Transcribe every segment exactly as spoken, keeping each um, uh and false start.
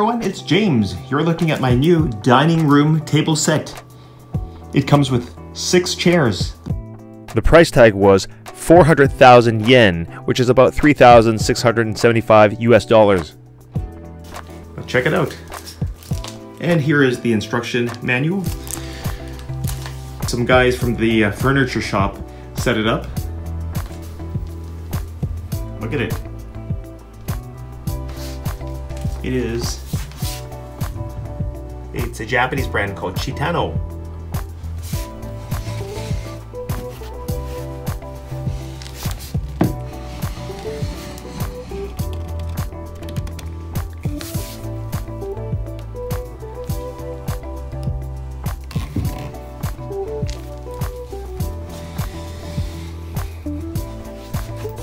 everyone, it's James. You're looking at my new dining room table set. It comes with six chairs. The price tag was four hundred thousand yen, which is about three thousand six hundred seventy-five U S dollars. Well, check it out. And here is the instruction manual. Some guys from the uh, furniture shop set it up. Look at it. It is, it's a Japanese brand called Chitano.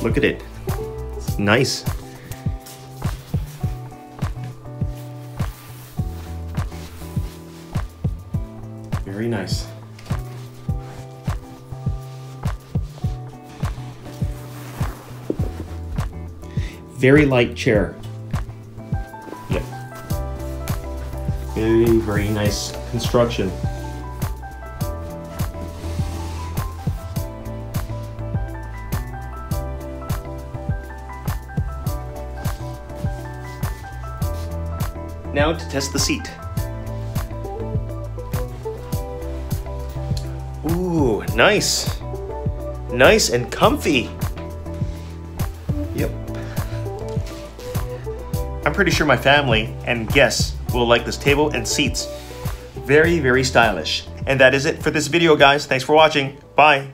Look at it, it's nice. Very nice. Very light chair. Yep. Very, very nice construction. Now to test the seat. Ooh, nice. Nice and comfy. Yep. I'm pretty sure my family and guests will like this table and seats. Very, very stylish. And that is it for this video, guys. Thanks for watching. Bye.